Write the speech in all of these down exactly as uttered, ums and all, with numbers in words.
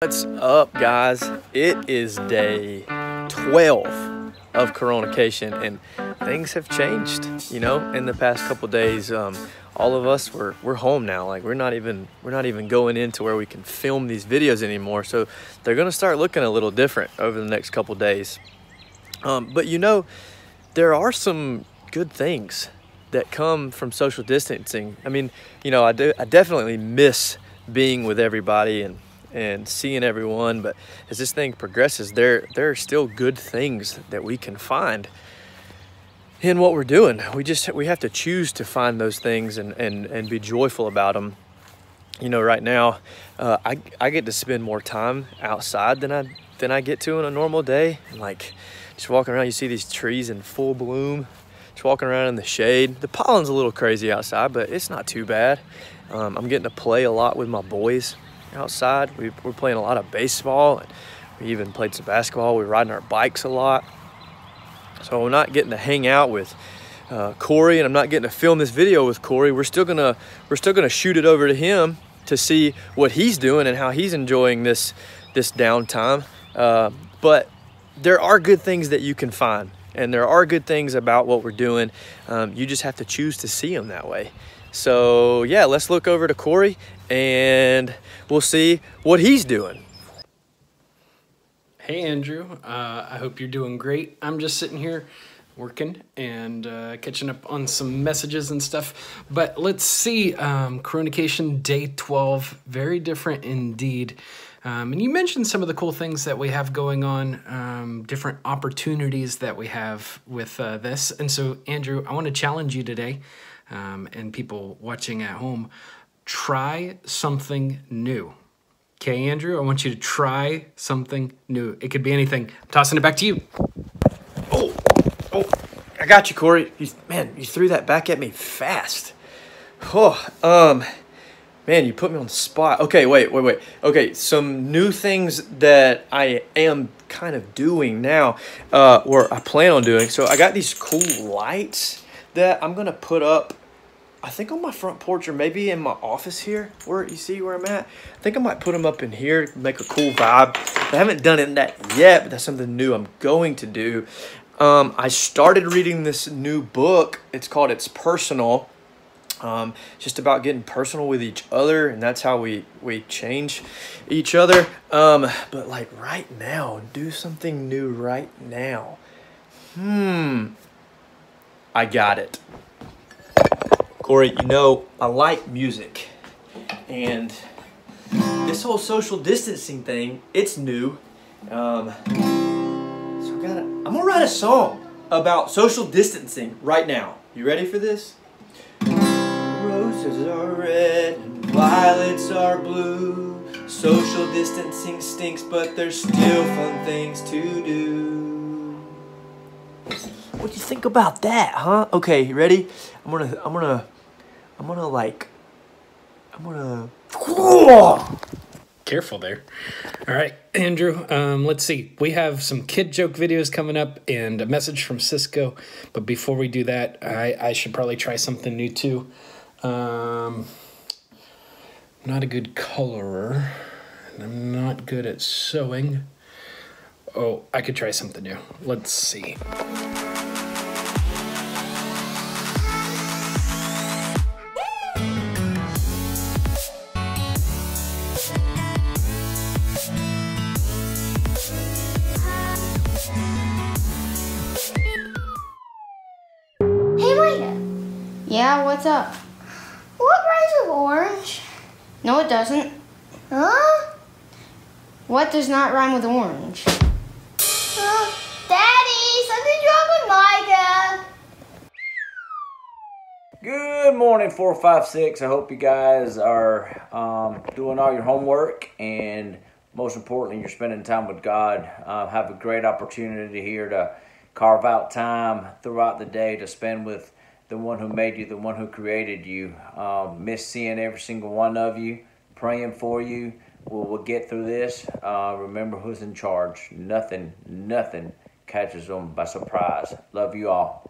What's up, guys? It is day twelve of Coronacation, and things have changed, you know, in the past couple days. Um, all of us we're we're home now. Like we're not even we're not even going into where we can film these videos anymore. So they're gonna start looking a little different over the next couple days. Um, but you know, there are some good things that come from social distancing. I mean, you know, I do I definitely miss being with everybody and. and seeing everyone, but as this thing progresses, there there are still good things that we can find in what we're doing. We just we have to choose to find those things and and and be joyful about them. You know, right now, uh, I I get to spend more time outside than I than I get to on a normal day. And like just walking around, you see these trees in full bloom. Just walking around in the shade. The pollen's a little crazy outside, but it's not too bad. Um, I'm getting to play a lot with my boys. Outside we, we're playing a lot of baseball, and we even played some basketball. We're riding our bikes a lot, so we're not getting to hang out with uh, Corey, and I'm not getting to film this video with Corey. We're still gonna we're still gonna shoot it over to him to see what he's doing and how he's enjoying this this downtime. Uh, but there are good things that you can find, and there are good things about what we're doing. Um, you just have to choose to see them that way. So yeah, let's look over to Corey and we'll see what he's doing. Hey Andrew, uh, I hope you're doing great. I'm just sitting here working and uh, catching up on some messages and stuff. But let's see, um, Coronacation Day twelve, very different indeed. Um, and you mentioned some of the cool things that we have going on, um, different opportunities that we have with uh, this. And so Andrew, I want to challenge you today. Um, and people watching at home, try something new. Okay, Andrew, I want you to try something new. It could be anything. I'm tossing it back to you. Oh, oh, I got you, Corey. You, man, you threw that back at me fast. Oh, um, man, you put me on the spot. Okay, wait, wait, wait. Okay, some new things that I am kind of doing now, uh, or I plan on doing. So I got these cool lights that I'm gonna put up, I think on my front porch or maybe in my office here, where you see where I'm at. I think I might put them up in here, make a cool vibe. I haven't done it that yet, but that's something new I'm going to do. Um, I started reading this new book. It's called It's Personal. Um, just about getting personal with each other, and that's how we, we change each other. Um, but like right now, do something new right now. Hmm. I got it. Corey, you know, I like music. And this whole social distancing thing, it's new. Um, so I gotta, I'm gonna write a song about social distancing right now. You ready for this? Roses are red and violets are blue. Social distancing stinks, but there's still fun things to do. What do you think about that, huh? Okay, you ready? I'm gonna, I'm gonna, I'm gonna like, I'm gonna. Careful there. All right, Andrew, um, let's see. We have some kid joke videos coming up and a message from Cisco. But before we do that, I, I should probably try something new too. Um, not a good colorer. And I'm not good at sewing. Oh, I could try something new. Let's see. Yeah, what's up? What rhymes with orange? No, it doesn't. Huh? What does not rhyme with orange? Uh, Daddy, something's wrong with Micah. Good morning, four five six. I hope you guys are um, doing all your homework and, most importantly, you're spending time with God. Uh, have a great opportunity here to carve out time throughout the day to spend with the one who made you, the one who created you. Um, miss seeing every single one of you, praying for you. We'll, we'll get through this. Uh, remember who's in charge. Nothing, nothing catches them by surprise. Love you all.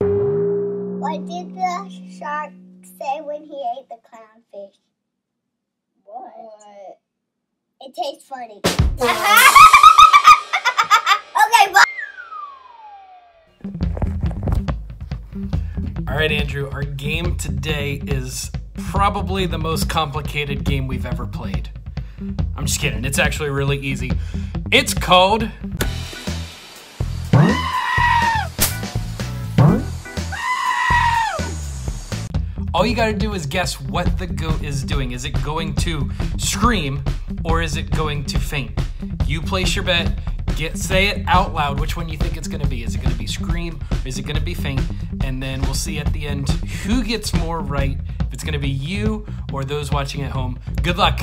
What did the shark say when he ate the clownfish? What? What? It tastes funny. Okay, bye. All right, Andrew, our game today is probably the most complicated game we've ever played. I'm just kidding. It's actually really easy. It's called... All you gotta do is guess what the goat is doing. Is it going to scream or is it going to faint? You place your bet. Get, say it out loud, which one you think it's going to be. Is it going to be scream? Or is it going to be faint? And then we'll see at the end who gets more right, if it's going to be you or those watching at home. Good luck.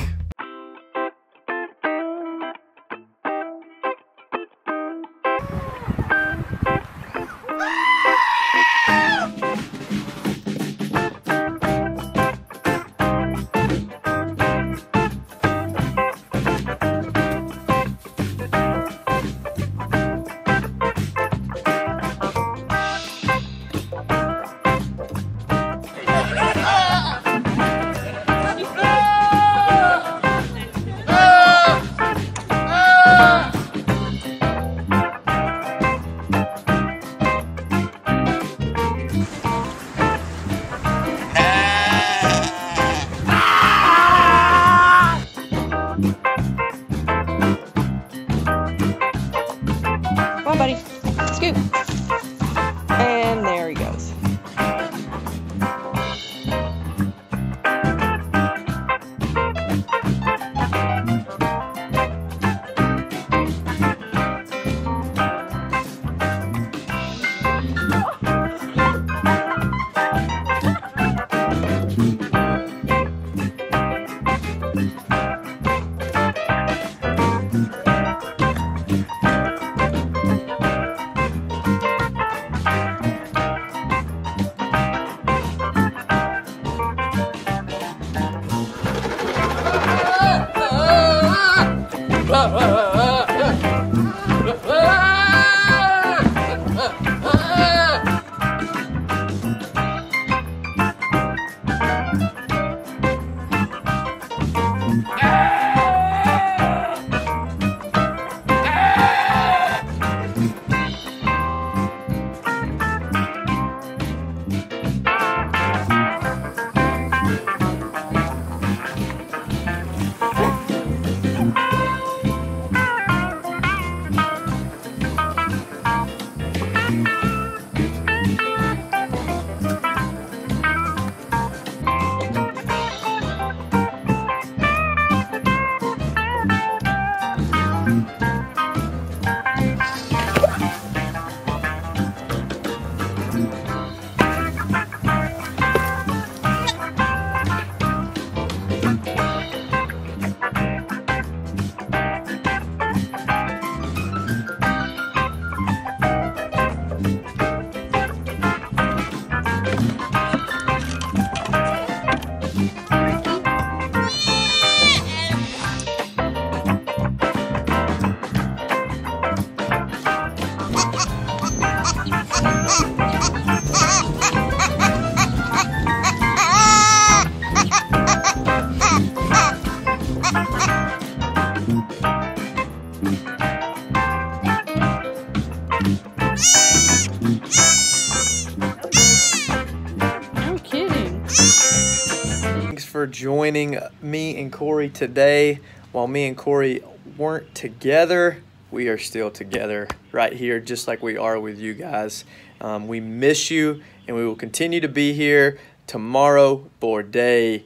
joining me and Corey today. While me and Corey weren't together, we are still together right here, just like we are with you guys. Um, we miss you, and we will continue to be here tomorrow for day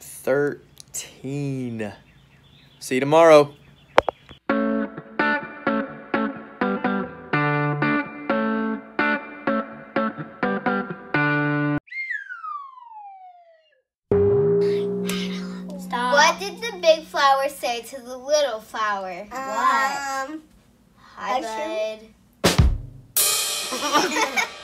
thirteen. See you tomorrow. What did the big flower say to the little flower? What? Um, Hi, bud.